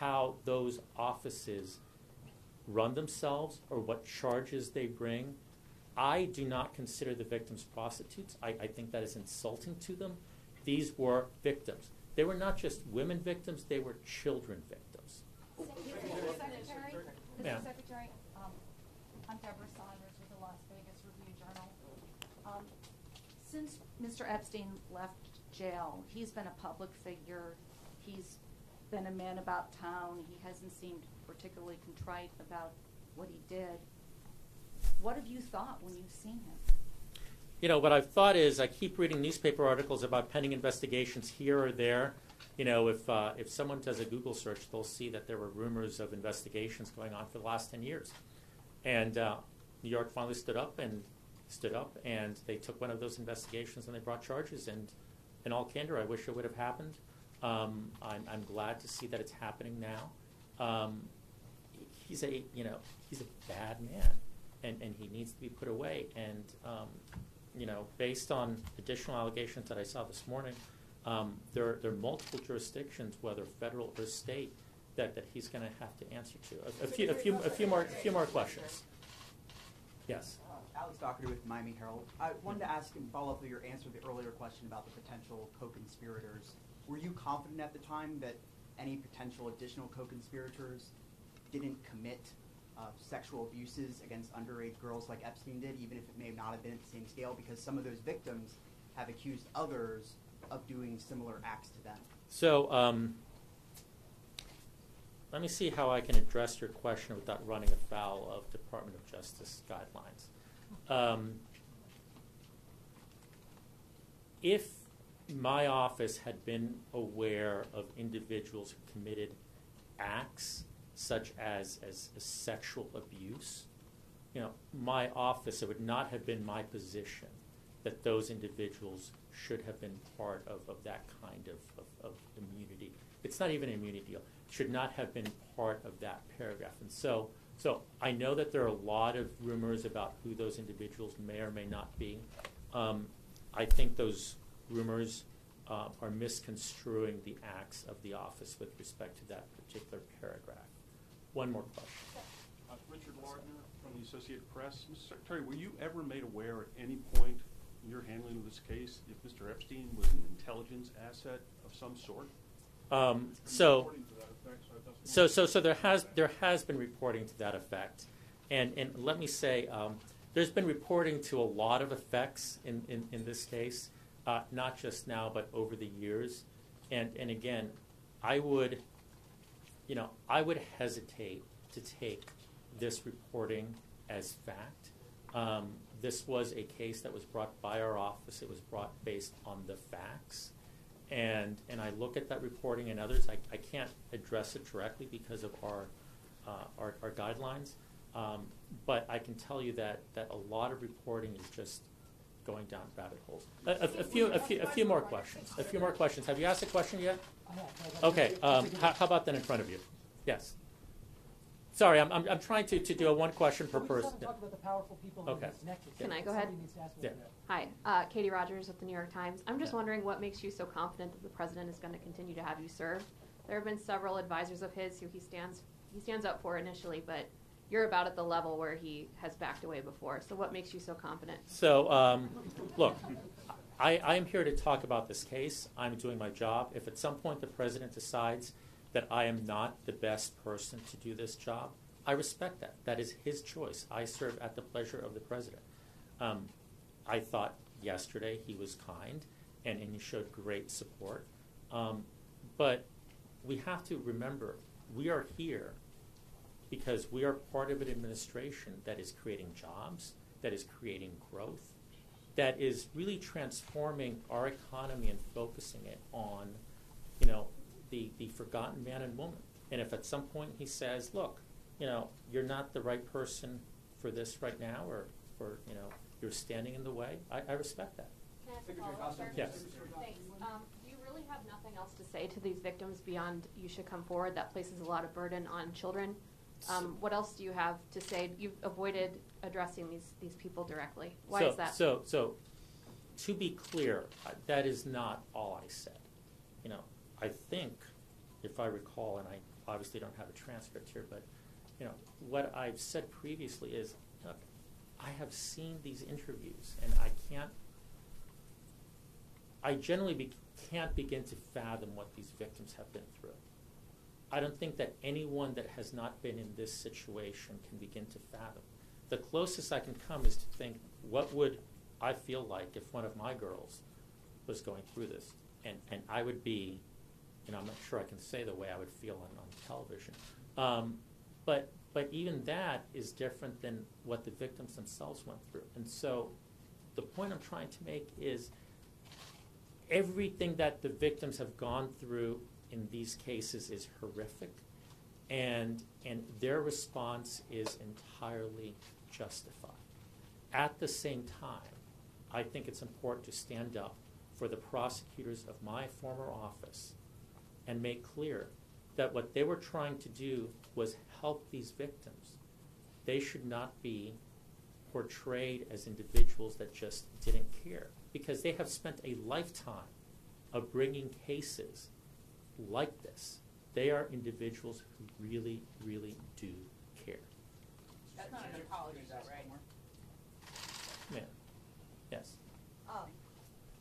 how those offices run themselves or what charges they bring. I do not consider the victims prostitutes. I, I think that is insulting to them. These were victims. They were not just women victims, they were children victims. Mister Secretary, Mister Secretary, um, I'm Deborah Saunders with the Las Vegas Review-Journal. Um, Since Mister Epstein left jail, he's been a public figure. He's been a man about town. He hasn't seemed particularly contrite about what he did. What have you thought when you've seen him? You know, what I've thought is I keep reading newspaper articles about pending investigations here or there. You know, if, uh, if someone does a Google search, they'll see that there were rumors of investigations going on for the last ten years. And uh, New York finally stood up and stood up, and they took one of those investigations and they brought charges. And in all candor, I wish it would have happened. Um, I'm, I'm glad to see that it's happening now. Um, he's a, you know, he's a bad man, and, and he needs to be put away. And um, you know, based on additional allegations that I saw this morning, um, there, there are multiple jurisdictions, whether federal or state, that, that he's going to have to answer to. A, a few, a few, a few more, a few more questions. Yes. Uh, Alex Daugherty with Miami Herald. I wanted to ask and follow up with your answer to the earlier question about the potential co-conspirators. Were you confident at the time that any potential additional co-conspirators didn't commit uh, sexual abuses against underage girls like Epstein did, even if it may not have been at the same scale? Because some of those victims have accused others of doing similar acts to them. So um, let me see how I can address your question without running afoul of Department of Justice guidelines. Um, if my office had been aware of individuals who committed acts such as, as, as sexual abuse, you know, my office, it would not have been my position that those individuals should have been part of, of that kind of, of, of immunity. It's not even an immunity deal. It should not have been part of that paragraph. And so, so I know that there are a lot of rumors about who those individuals may or may not be. Um, I think those rumors uh, are misconstruing the acts of the office with respect to that particular paragraph. One more question. Uh, Richard Lardner from the Associated Press. Mister Secretary, were you ever made aware at any point in your handling of this case if Mister Epstein was an intelligence asset of some sort? Um, so, so, so, so there has there has been reporting to that effect, and and let me say, um, there's been reporting to a lot of effects in in, in this case. Uh, not just now, but over the years, and and again, I would, you know, I would hesitate to take this reporting as fact. Um, this was a case that was brought by our office. It was brought based on the facts, and and I look at that reporting and others. I, I can't address it directly because of our uh, our, our guidelines, um, but I can tell you that that a lot of reporting is just going down rabbit holes. A, a, a few, a few, a few more questions. A few more questions. Have you asked a question yet? Okay. Um, how, how about then in front of you? Yes. Sorry, I'm, I'm, I'm trying to, to do a one question per person. Talk about the powerful people. Okay. Can I go ahead? Yeah. Hi, uh, Katie Rogers with the New York Times. I'm just yeah. wondering what makes you so confident that the president is going to continue to have you serve. There have been several advisors of his who he stands he stands up for initially, but you're about at the level where he has backed away before. So what makes you so confident? So um, look, I, I'm here to talk about this case. I'm doing my job. If at some point the president decides that I am not the best person to do this job, I respect that. That is his choice. I serve at the pleasure of the president. Um, I thought yesterday he was kind, and, and he showed great support. Um, but we have to remember, we are here because we are part of an administration that is creating jobs, that is creating growth, that is really transforming our economy and focusing it on, you know, the, the forgotten man and woman. And if at some point he says, look, you know, you're not the right person for this right now, or, or you know, you're standing in the way, I, I respect that. Can I ask a follow-up, sir? Yes. Thanks. Um, do you really have nothing else to say to these victims beyond you should come forward? That places a lot of burden on children. Um, what else do you have to say? You've avoided addressing these, these people directly. Why so, is that? So, so, to be clear, that is not all I said. You know, I think, if I recall, and I obviously don't have a transcript here, but, you know, what I've said previously is, look, I have seen these interviews, and I can't, I generally be, can't begin to fathom what these victims have been through. I don't think that anyone that has not been in this situation can begin to fathom. The closest I can come is to think, what would I feel like if one of my girls was going through this, and, and I would be, you know, I'm not sure I can say the way I would feel on, on television, um, but but even that is different than what the victims themselves went through. And so the point I'm trying to make is everything that the victims have gone through in these cases is horrific, and and their response is entirely justified. At the same time, I think it's important to stand up for the prosecutors of my former office and make clear that what they were trying to do was help these victims. They should not be portrayed as individuals that just didn't care, because they have spent a lifetime of bringing cases like this. They are individuals who really, really do care. That's not an apology, though, right? Yeah. Yes. Um,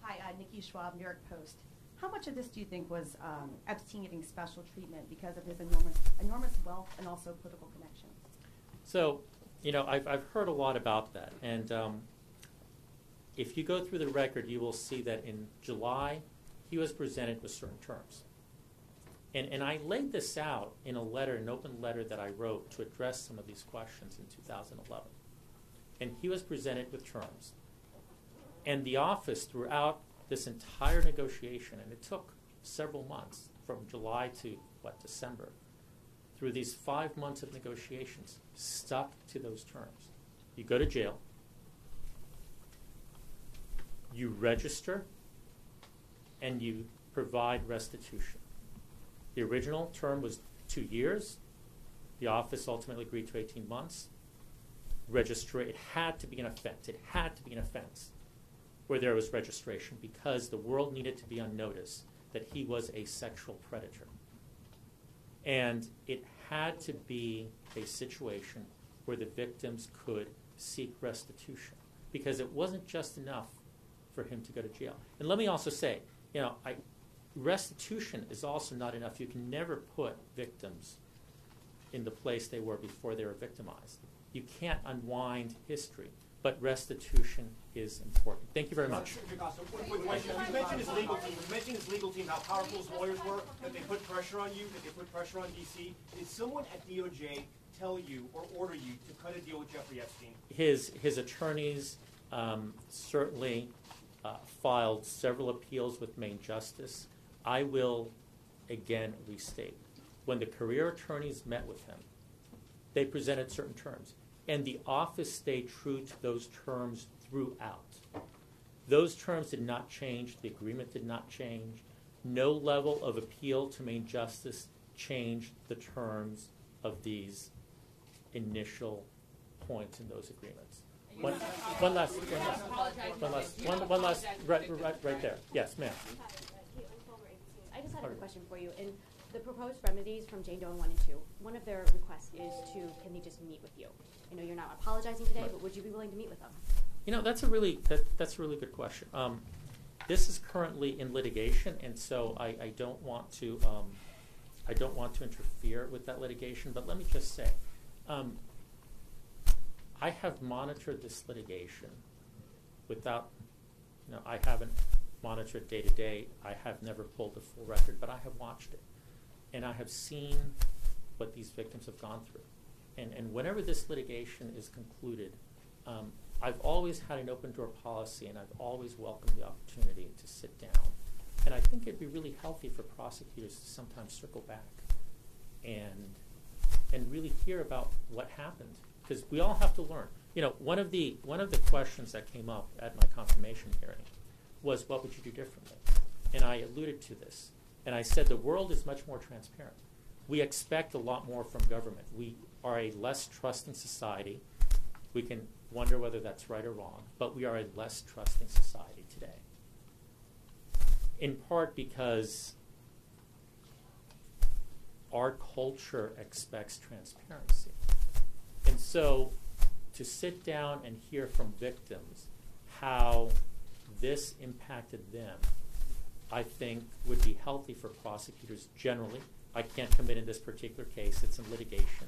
hi, uh, Nikki Schwab, New York Post. How much of this do you think was um, Epstein getting special treatment because of his enormous, enormous wealth and also political connections? So, you know, I've, I've heard a lot about that. And um, if you go through the record, you will see that in July, he was presented with certain terms. And, and I laid this out in a letter, an open letter that I wrote to address some of these questions in two thousand eleven. And he was presented with terms. And the office throughout this entire negotiation, and it took several months from July to, what, December, through these five months of negotiations, stuck to those terms. You go to jail. You register. And you provide restitution. The original term was two years. The office ultimately agreed to eighteen months. Registra- it had to be an offense. It had to be an offense where there was registration, because the world needed to be on notice that he was a sexual predator. And it had to be a situation where the victims could seek restitution, because it wasn't just enough for him to go to jail. And let me also say, you know, I, restitution is also not enough. You can never put victims in the place they were before they were victimized. You can't unwind history, but restitution is important. Thank you very much. You mentioned his legal team. You mentioned his legal team, how powerful his lawyers were, that they put pressure on you, that they put pressure on D C Did someone at D O J tell you or order you to cut a deal with Jeffrey Epstein? His his attorneys um, certainly uh, filed several appeals with Main Justice. I will again restate: when the career attorneys met with him, they presented certain terms, and the office stayed true to those terms throughout. Those terms did not change. The agreement did not change. No level of appeal to Main Justice changed the terms of these initial points in those agreements. One, one last, one last, one last, one, one last, right, right, right there. Yes, ma'am. I just had a question for you. In the proposed remedies from Jane Doe one and two, one of their requests is to, can they just meet with you? I know you're not apologizing today, but would you be willing to meet with them? You know, that's a really, that, that's a really good question. Um, this is currently in litigation, and so I, I don't want to, um, I don't want to interfere with that litigation, but let me just say, um, I have monitored this litigation without, you know, I haven't monitored day to day. I have never pulled a full record, but I have watched it. And I have seen what these victims have gone through. And, and whenever this litigation is concluded, um, I've always had an open door policy, and I've always welcomed the opportunity to sit down. And I think it'd be really healthy for prosecutors to sometimes circle back and, and really hear about what happened, because we all have to learn. You know, one of, the, one of the questions that came up at my confirmation hearing was, what would you do differently? And I alluded to this. And I said the world is much more transparent. We expect a lot more from government. We are a less trusting society. We can wonder whether that's right or wrong, but we are a less trusting society today, in part because our culture expects transparency. And so to sit down and hear from victims how this impacted them, I think would be healthy for prosecutors generally. I can't commit in this particular case. It's in litigation.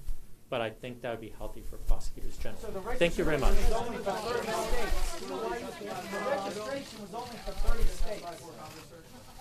but I think that would be healthy for prosecutors general. So thank you very much. The registration was only for thirty states.